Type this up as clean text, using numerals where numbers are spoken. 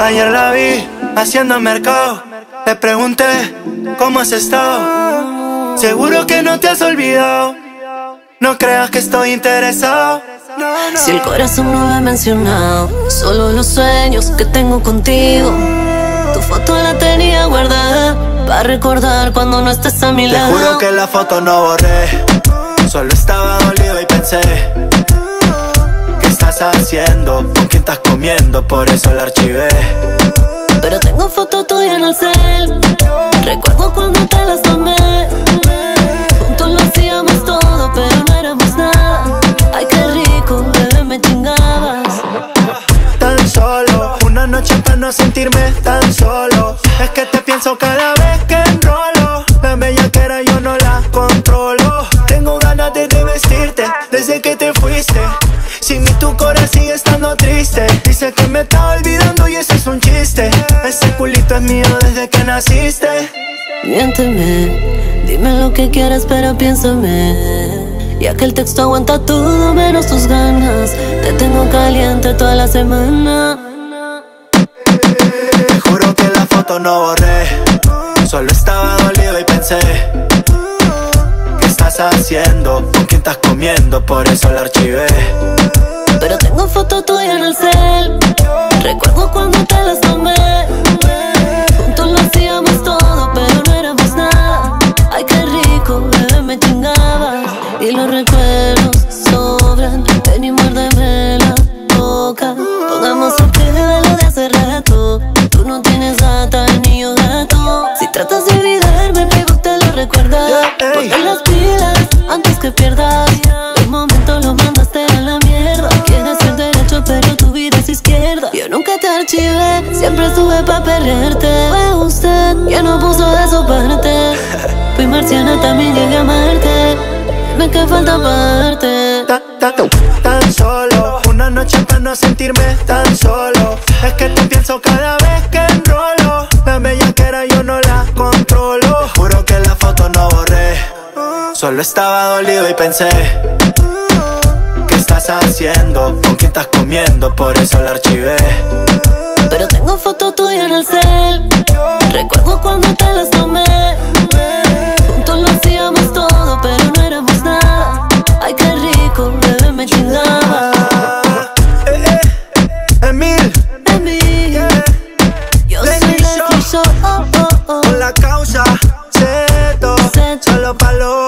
Ayer la vi haciendo mercado. Le pregunté, ¿cómo has estado? Seguro que no te has olvidado. No creas que estoy interesado. Si el corazón no lo he mencionado, solo los sueños que tengo contigo. Tu foto la tenía guardada para recordar cuando no estés a mi lado. Te juro que la foto no borré, solo estaba dolido y pensé, ¿qué estás haciendo? ¿Con quién estás comiendo? Por eso la archivé. Pero tengo foto tuya en el cel. Recuerdo cuando te las tomé. Juntos lo hacíamos todo, pero no éramos nada. Ay, qué rico, bebé, me chingabas. Tan solo una noche para no sentirme tan solo. Es que te pienso cada vez que enrolo. La bellaquera yo no la controlo. Tengo ganas de revestirte desde que te fuiste. Sin mí tu corazón sigue estando triste. Dice que me está olvidando y eso es un chiste. Ese culito es mío desde que naciste. Miénteme, dime lo que quieras pero piénsame. Ya que el texto aguanta todo menos tus ganas. Te tengo caliente toda la semana. Te juro que la foto no borré, solo estaba dolido y pensé, ¿qué estás haciendo? ¿Con quién estás comiendo? Por eso la archivé. Pero tengo foto tuya en el cel. Recuerdo cuando te las tomé. Juntos lo hacíamos todo, pero no éramos nada. Ay, qué rico, bebé, me chingabas. Y los recuerdos sobran. Ven y muérdeme la boca. Pongamos el pelo de hace rato. Tú no tienes gata ni yo gato. Si tratas de olvidarme, pero te lo recuerdas. Ponte las pilas antes que pierdas. El momento lo mandaste a la mierda. Quieres el derecho, pero tu vida es izquierda. Yo nunca te archivé, siempre estuve pa' perderte. Fue usted que no puso de su parte. Fui marciana, también llegué a amarte. Dime que falta amarte. Tan solo una noche para no sentirme tan solo. Es que te pienso cada vez que enrolo. La bellaquera yo no la controlo. Te juro que la foto no borré, solo estaba dolido y pensé, ¿qué estás haciendo? ¿Con quién estás comiendo? Por eso la archivé. Pero tengo foto tuya en el cel. Recuerdo cuando te las tomé. Juntos lo hacíamos todo, pero no éramos. Ay, qué rico, bebé, me chingaba. Emil, yo soy el show, con la causa, Zetto, solo palos.